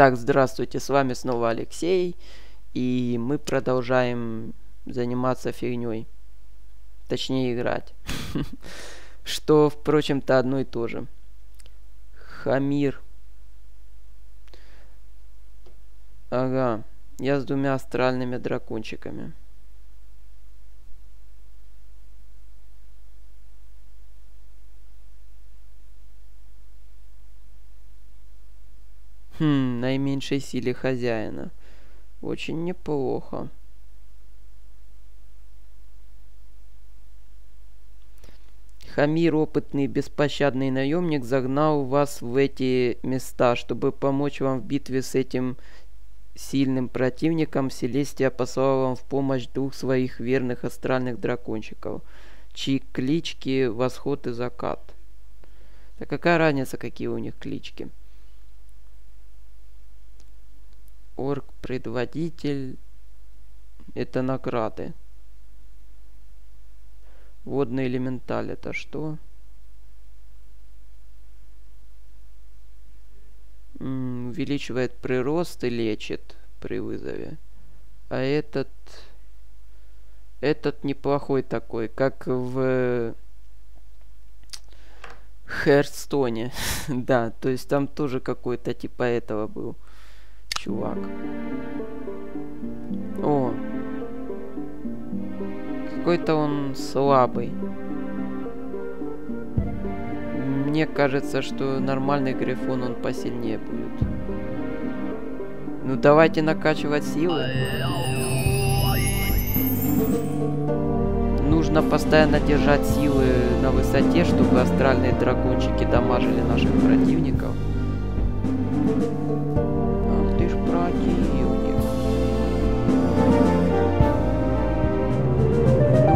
Итак, здравствуйте, с вами снова Алексей, и мы продолжаем заниматься фигней, точнее играть, что, впрочем-то, одно и то же. Хамир. Ага, я с двумя астральными дракончиками. Наименьшей силе хозяина. Очень неплохо. Хамир, опытный беспощадный наемник, загнал вас в эти места, чтобы помочь вам в битве с этим сильным противником. Селестия послала вам в помощь двух своих верных астральных дракончиков, чьи клички Восход и Закат. Да какая разница, какие у них клички? Орг-предводитель. Это награды. Водный элементаль. Это что? Увеличивает прирост и лечит при вызове. А этот... Этот неплохой такой, как в... Хёрстоуне. Да, то есть там тоже какой-то типа этого был. Чувак. О. Какой-то он слабый. Мне кажется, что нормальный грифон, он посильнее будет. Ну давайте накачивать силы. Нужно постоянно держать силы на высоте, чтобы астральные дракончики дамажили наших противников.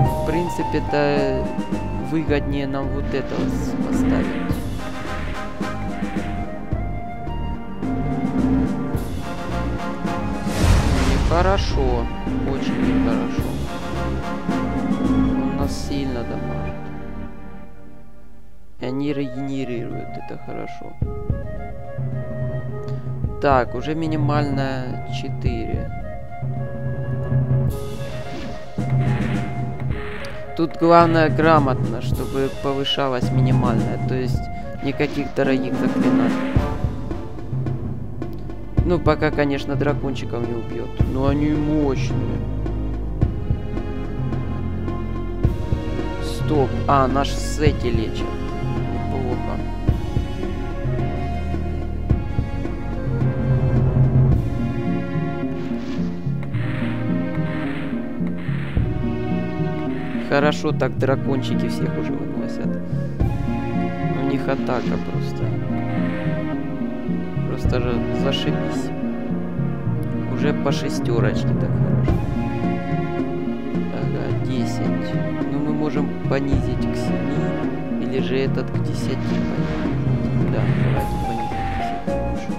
В принципе, это выгоднее нам вот это поставить. Нехорошо, очень нехорошо. Он нас сильно дамажит. И они регенерируют, это хорошо. Так, уже минимально 4. Тут главное грамотно, чтобы повышалась минимальная, то есть никаких дорогих заклинаний. Ну, пока, конечно, дракончиков не убьет, но они мощные. Стоп, а, наш Сети лечит. Неплохо. Хорошо, так дракончики всех уже выносят. У них атака просто. Просто же зашибись. Уже по 6 так хорошо. Ага, 10. Ну мы можем понизить к 7. Или же этот к 10. Да, давайте понизим к 10.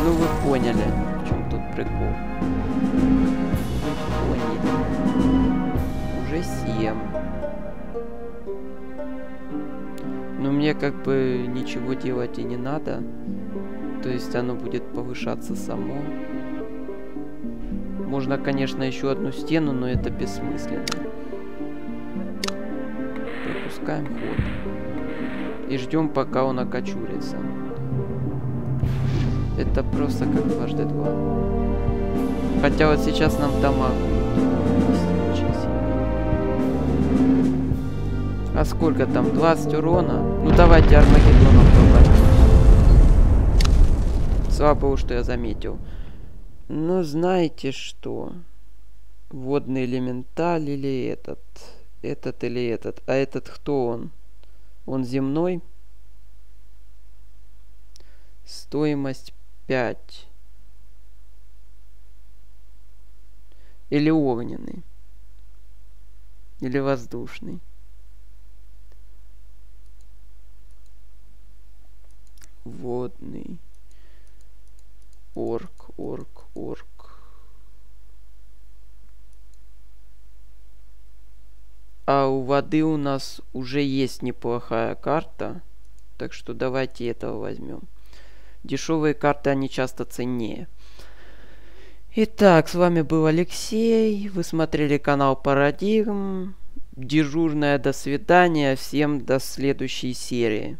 Ну вы поняли, в чем тут прикол. Вы поняли. Уже 7. Но мне как бы ничего делать и не надо. То есть оно будет повышаться само. Можно, конечно, еще одну стену, но это бессмысленно. Пропускаем ход. И ждем, пока он окочурится. Это просто как дважды два. Хотя вот сейчас нам дамаг будет очень сильно. А сколько там? 20 урона? Ну давайте Армагеддоном побачим. Слава богу, что я заметил. Но знаете что? Водный элементаль или этот? Этот или этот? А этот кто он? Он земной? Стоимость... 5. Или огненный. Или воздушный. Водный. Орк. А у воды у нас уже есть неплохая карта. Так что давайте этого возьмем. Дешевые карты, они часто ценнее. Итак, с вами был Алексей. Вы смотрели канал Paradigm. Дежурное до свидания. Всем до следующей серии.